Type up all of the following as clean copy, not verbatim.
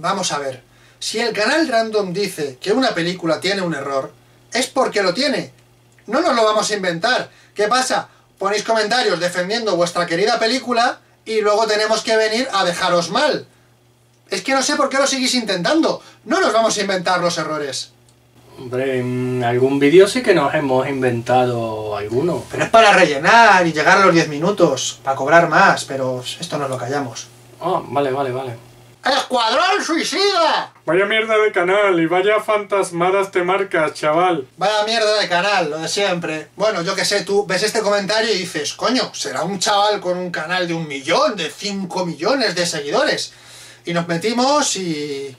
Vamos a ver, si el canal Random dice que una película tiene un error, es porque lo tiene. No nos lo vamos a inventar. ¿Qué pasa? Ponéis comentarios defendiendo vuestra querida película y luego tenemos que venir a dejaros mal. Es que no sé por qué lo seguís intentando. No nos vamos a inventar los errores. Hombre, en algún vídeo sí que nos hemos inventado alguno. Pero es para rellenar y llegar a los 10 minutos, para cobrar más, pero esto nos lo callamos. Ah, vale. ¡Escuadrón suicida! Vaya mierda de canal y vaya fantasmadas te marcas, chaval. Vaya mierda de canal, lo de siempre. Bueno, yo que sé, tú ves este comentario y dices, coño, será un chaval con un canal de 1 millón, de 5 millones de seguidores. Y nos metimos y...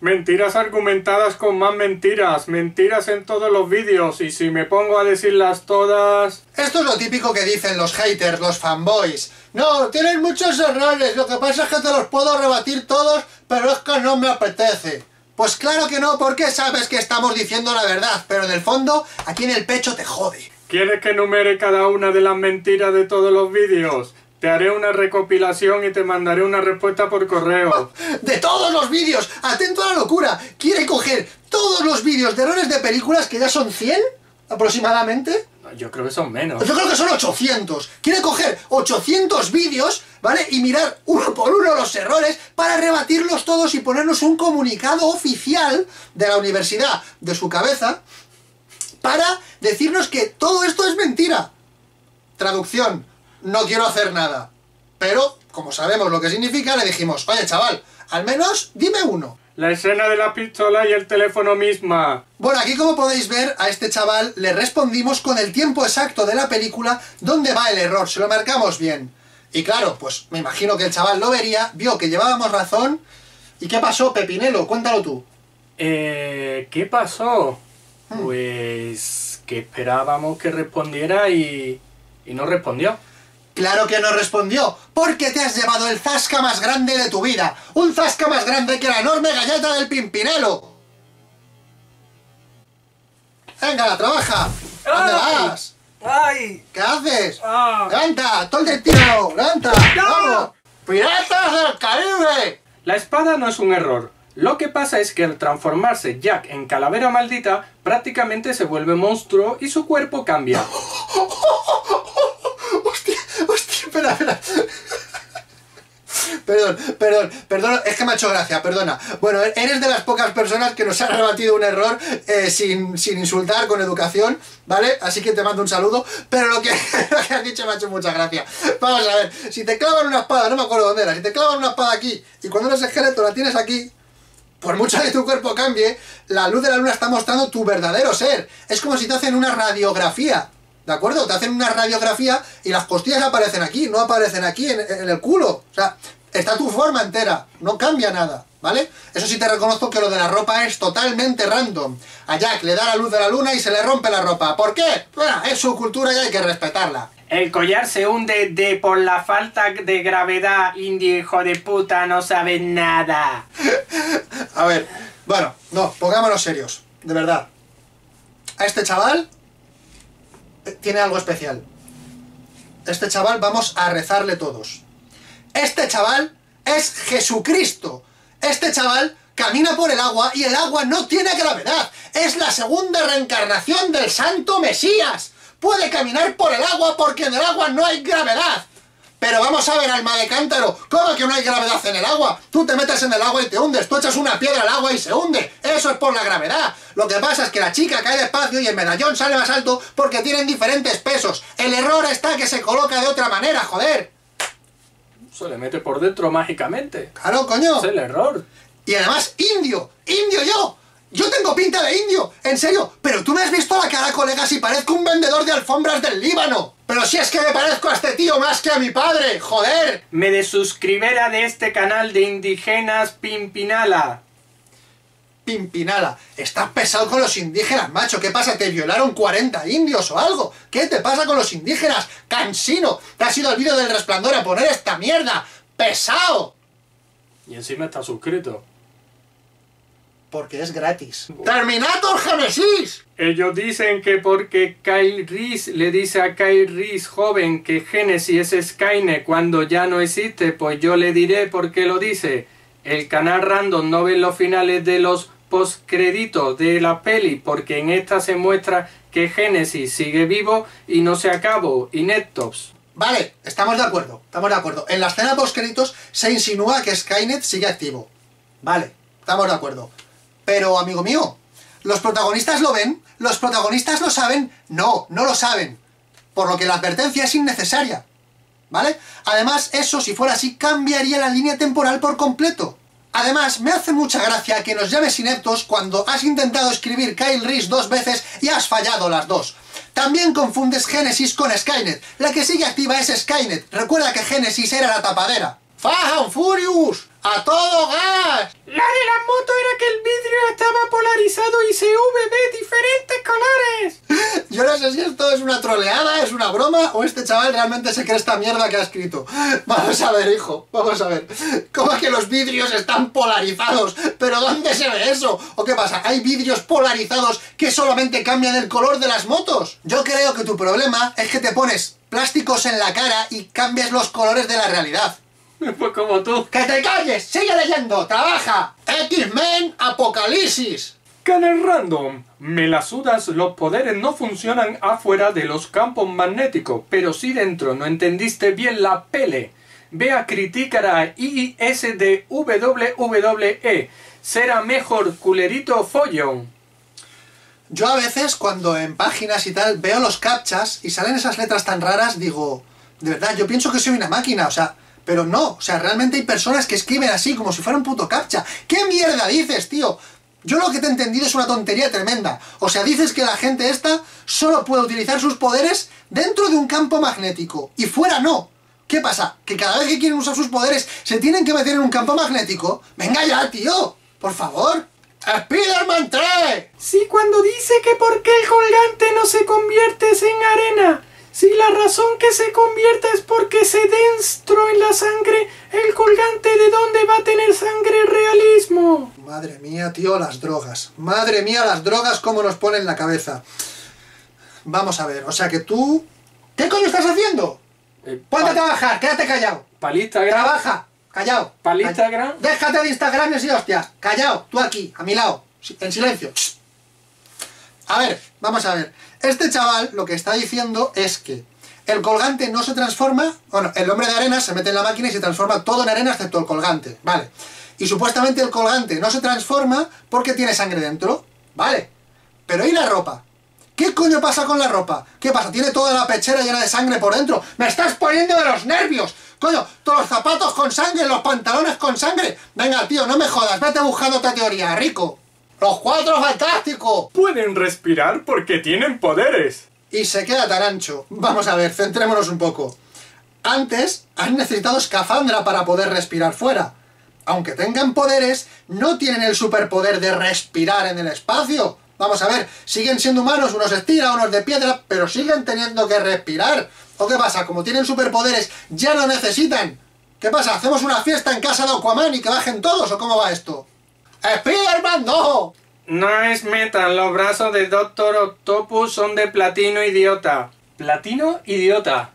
Mentiras argumentadas con más mentiras, mentiras en todos los vídeos, y si me pongo a decirlas todas... Esto es lo típico que dicen los haters, los fanboys. No, tienes muchos errores, lo que pasa es que te los puedo rebatir todos, pero es que no me apetece. Pues claro que no, porque sabes que estamos diciendo la verdad, pero en el fondo, aquí en el pecho te jode. ¿Quieres que enumere cada una de las mentiras de todos los vídeos? Te haré una recopilación y te mandaré una respuesta por correo. ¡De todos los vídeos! ¡Atento a la locura! ¿Quiere coger todos los vídeos de errores de películas que ya son 100 aproximadamente? Yo creo que son menos. Yo creo que son 800. Quiere coger 800 vídeos, ¿vale? Y mirar uno por uno los errores para rebatirlos todos y ponernos un comunicado oficial de la universidad de su cabeza para decirnos que todo esto es mentira. Traducción. No quiero hacer nada. Pero, como sabemos lo que significa, le dijimos, oye chaval, al menos dime uno. La escena de la pistola y el teléfono misma. Bueno, aquí como podéis ver, a este chaval le respondimos con el tiempo exacto de la película dónde va el error, se lo marcamos bien. Y claro, pues me imagino que el chaval lo vería, vio que llevábamos razón. ¿Y qué pasó, Pimpinelo? Cuéntalo tú. ¿Qué pasó? Pues que esperábamos que respondiera y no respondió. Claro que no respondió, porque te has llevado el zasca más grande de tu vida. Un zasca más grande que la enorme galleta del Pimpinelo. Venga, trabaja. ¿Dónde vas? ¡Ay! ¿Qué haces? ¡Levanta! ¡Tol de tiro! ¡Levanta! ¡Vamos! ¡Piratas del Caribe! La espada no es un error. Lo que pasa es que al transformarse Jack en calavera maldita, prácticamente se vuelve monstruo y su cuerpo cambia. Espera. Perdón, es que me ha hecho gracia, perdona. Bueno, eres de las pocas personas que nos ha rebatido un error sin insultar, con educación, ¿vale? Así que te mando un saludo, pero lo que has dicho me ha hecho mucha gracia. Vamos a ver, si te clavan una espada, no me acuerdo dónde era, si te clavan una espada aquí y cuando eres esqueleto la tienes aquí, por mucho que tu cuerpo cambie, la luz de la luna está mostrando tu verdadero ser. Es como si te hacen una radiografía. ¿De acuerdo? Te hacen una radiografía y las costillas aparecen aquí, no aparecen aquí en el culo. O sea, está tu forma entera, no cambia nada, ¿vale? Eso sí te reconozco que lo de la ropa es totalmente random. A Jack le da la luz de la luna y se le rompe la ropa. ¿Por qué? Bueno, es su cultura y hay que respetarla. El collar se hunde por la falta de gravedad, indio hijo de puta, no sabes nada. A ver, bueno, no, pongámonos serios, de verdad. A este chaval... tiene algo especial. Este chaval vamos a rezarle todos. Este chaval es Jesucristo. Este chaval camina por el agua y el agua no tiene gravedad. Es la segunda reencarnación del santo Mesías. Puede caminar por el agua porque en el agua no hay gravedad. Pero vamos a ver, alma de cántaro, ¿cómo que no hay gravedad en el agua? Tú te metes en el agua y te hundes, tú echas una piedra al agua y se hunde. Eso es por la gravedad. Lo que pasa es que la chica cae despacio y el medallón sale más alto porque tienen diferentes pesos. El error está que se coloca de otra manera, joder. Se le mete por dentro mágicamente. Claro, coño. Es el error. Y además, indio yo. Yo tengo pinta de indio, en serio. Pero tú me has visto la cara, colega, si parezco un vendedor de alfombras del Líbano. Pero si es que me parezco a este tío más que a mi padre, joder. Me desuscribiera de este canal de indígenas Pimpinala. Pimpinala, estás pesado con los indígenas, macho. ¿Qué pasa? ¿Te violaron 40 indios o algo? ¿Qué te pasa con los indígenas? ¡Cansino! Te has ido al vídeo del Resplandor a poner esta mierda. ¡Pesado! Y encima está suscrito. porque es gratis. ¡Terminator GENESIS! Ellos dicen que porque Kyle Reese le dice a Kyle Reese joven que Génesis es Skynet cuando ya no existe, pues yo le diré por qué lo dice. El canal Random no ve los finales de los postcréditos de la peli, porque en esta se muestra que Génesis sigue vivo y no se acabó. Ineptos. Vale, estamos de acuerdo, estamos de acuerdo. En la escena postcréditos se insinúa que Skynet sigue activo. Vale, estamos de acuerdo. Pero, amigo mío, ¿los protagonistas lo ven? ¿Los protagonistas lo saben? No, no lo saben. Por lo que la advertencia es innecesaria, ¿vale? Además, eso, si fuera así, cambiaría la línea temporal por completo. Además, me hace mucha gracia que nos llames ineptos cuando has intentado escribir Kyle Reese 2 veces y has fallado las 2. También confundes Génesis con Skynet. La que sigue activa es Skynet. Recuerda que Génesis era la tapadera. ¡Fast and Furious! ¡A todo gas! La de las motos era que el vidrio estaba polarizado y se ve diferentes colores. Yo no sé si esto es una troleada, es una broma, o este chaval realmente se cree esta mierda que ha escrito. Vamos a ver, hijo, vamos a ver. ¿Cómo es que los vidrios están polarizados? ¿Pero dónde se ve eso? ¿O qué pasa? ¿Hay vidrios polarizados que solamente cambian el color de las motos? Yo creo que tu problema es que te pones plásticos en la cara y cambias los colores de la realidad. Pues como tú. ¡Que te calles! ¡Sigue leyendo! ¡Trabaja! X-Men Apocalipsis. Canal Random. Me la sudas, los poderes no funcionan afuera de los campos magnéticos, pero sí dentro. No entendiste bien la pele. Ve a criticar a IIS de WWE. Será mejor culerito follón. Yo a veces, cuando en páginas y tal, veo los captchas y salen esas letras tan raras, digo... De verdad, yo pienso que soy una máquina, o sea... Pero no, o sea, realmente hay personas que escriben así, como si fuera un puto captcha. ¿Qué mierda dices, tío? Yo lo que te he entendido es una tontería tremenda. O sea, dices que la gente esta solo puede utilizar sus poderes dentro de un campo magnético. Y fuera no. ¿Qué pasa? ¿Que cada vez que quieren usar sus poderes se tienen que meter en un campo magnético? ¡Venga ya, tío! ¡Por favor! ¡Spider-Man 3! Sí, cuando dice que por qué el colgante no se convierte en arena... Si la razón que se convierta es porque se dentro en la sangre, el colgante de dónde va a tener sangre realismo. Madre mía, tío, las drogas. Madre mía, las drogas, cómo nos ponen la cabeza. Vamos a ver, o sea que tú... ¿Qué coño estás haciendo? Ponte a trabajar, quédate callado. Palista gran. Trabaja, callado. Palista gran. Déjate de Instagram y hostia. Callado, tú aquí, a mi lado, en silencio. A ver, vamos a ver. Este chaval lo que está diciendo es que el colgante no se transforma... Bueno, el hombre de arena se mete en la máquina y se transforma todo en arena excepto el colgante, ¿vale? Y supuestamente el colgante no se transforma porque tiene sangre dentro, ¿vale? Pero ¿y la ropa? ¿Qué coño pasa con la ropa? ¿Qué pasa? ¿Tiene toda la pechera llena de sangre por dentro? ¡Me estás poniendo de los nervios! ¡Coño! ¡Todos los zapatos con sangre, los pantalones con sangre! Venga, tío, no me jodas, vete buscando otra teoría, rico. ¡Los cuatro fantásticos! Pueden respirar porque tienen poderes. Y se queda tan ancho. Vamos a ver, centrémonos un poco. Antes han necesitado escafandra para poder respirar fuera. Aunque tengan poderes, no tienen el superpoder de respirar en el espacio. Vamos a ver, siguen siendo humanos, unos estira, unos de piedra, pero siguen teniendo que respirar. ¿O qué pasa? Como tienen superpoderes, ya no necesitan. ¿Qué pasa? ¿Hacemos una fiesta en casa de Aquaman y que bajen todos? ¿O cómo va esto? ¡Spider-Man, no! No es metal, los brazos de Doctor Octopus son de platino idiota. ¿Platino idiota?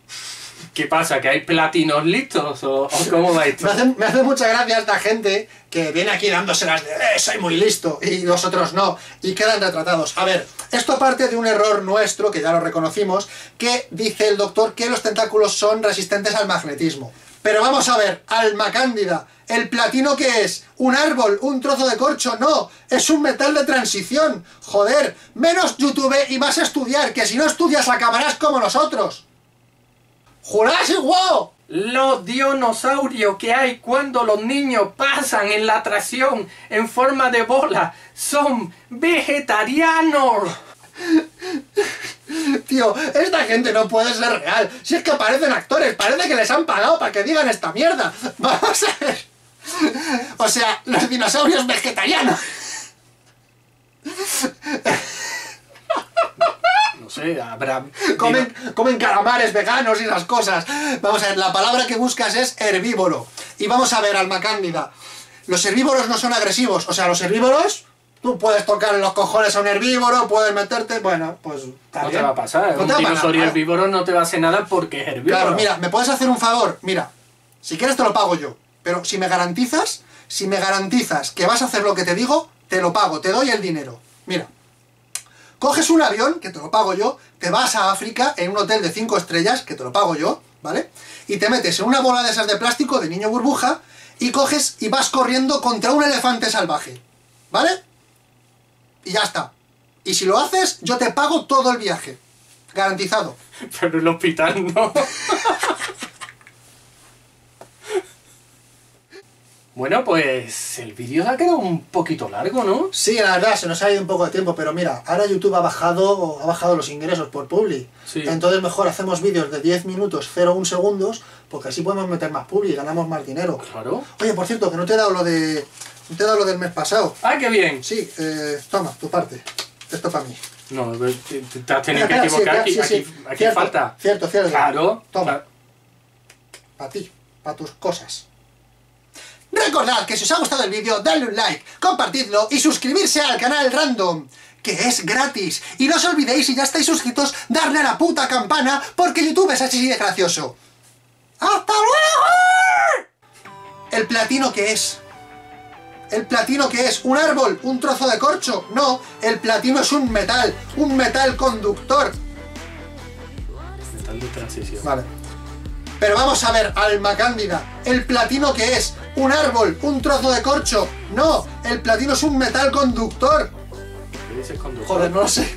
¿Qué pasa? ¿Que hay platinos listos? ¿O cómo va esto? Me hace mucha gracia esta gente que viene aquí dándoselas de soy muy listo y los otros no, y quedan retratados. A ver, esto parte de un error nuestro, que ya lo reconocimos, que dice el doctor que los tentáculos son resistentes al magnetismo. Pero vamos a ver, alma cándida, ¿el platino qué es? ¿Un árbol? ¿Un trozo de corcho? No, es un metal de transición. Joder, menos YouTube y más estudiar, que si no estudias acabarás como nosotros. ¡Jurassic World! Los dinosaurios que hay cuando los niños pasan en la atracción en forma de bola son vegetarianos. Tío, esta gente no puede ser real. Si es que parecen actores, parece que les han pagado para que digan esta mierda. Vamos a ver. O sea, los dinosaurios vegetarianos. No sé, habrá... Comen calamares veganos y las cosas. Vamos a ver, la palabra que buscas es herbívoro. Y vamos a ver, alma cándida. Los herbívoros no son agresivos. O sea, los herbívoros Tú puedes tocar en los cojones a un herbívoro, puedes meterte... Bueno, pues... No te va a pasar. Un dinosaurio herbívoro no te va a hacer nada porque es herbívoro. Claro, mira, ¿me puedes hacer un favor? Mira, si quieres te lo pago yo. Pero si me garantizas... Si me garantizas que vas a hacer lo que te digo, te lo pago, te doy el dinero. Mira, coges un avión, que te lo pago yo, te vas a África en un hotel de 5 estrellas, que te lo pago yo, ¿vale? Y te metes en una bola de esas de plástico, de niño burbuja, y coges y vas corriendo contra un elefante salvaje, ¿vale? Y ya está. Y si lo haces, yo te pago todo el viaje. Garantizado. Pero el hospital no... Bueno, pues el vídeo ha quedado un poquito largo, ¿no? Sí, la verdad, se nos ha ido un poco de tiempo, pero mira, ahora YouTube ha bajado los ingresos por Publi. Sí. Entonces mejor hacemos vídeos de 10 minutos, 0,1 segundos, porque así podemos meter más Publi y ganamos más dinero. Claro. Oye, por cierto, que no te he dado lo de... No te he dado lo del mes pasado. ¡Ah, qué bien! Sí, toma, tu parte. Esto para mí. No, te has tenido que equivocar, sí, aquí cierto, falta. Cierto. Claro. Toma. Claro. Para ti, para tus cosas. Recordad que si os ha gustado el vídeo, dadle un like, compartidlo y suscribirse al canal Random, que es gratis. Y no os olvidéis, si ya estáis suscritos, darle a la puta campana, porque YouTube es así de gracioso. ¡Hasta luego! ¿El platino qué es? ¿El platino qué es? ¿Un árbol? ¿Un trozo de corcho? No, el platino es un metal conductor. Metal de transición. Vale. Pero vamos a ver, alma cándida, ¿el platino qué es? ¿Un árbol? ¿Un trozo de corcho? ¡No! ¡El platino es un metal conductor! ¿Qué dices conductor? Joder, no lo sé.